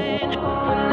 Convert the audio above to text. mine.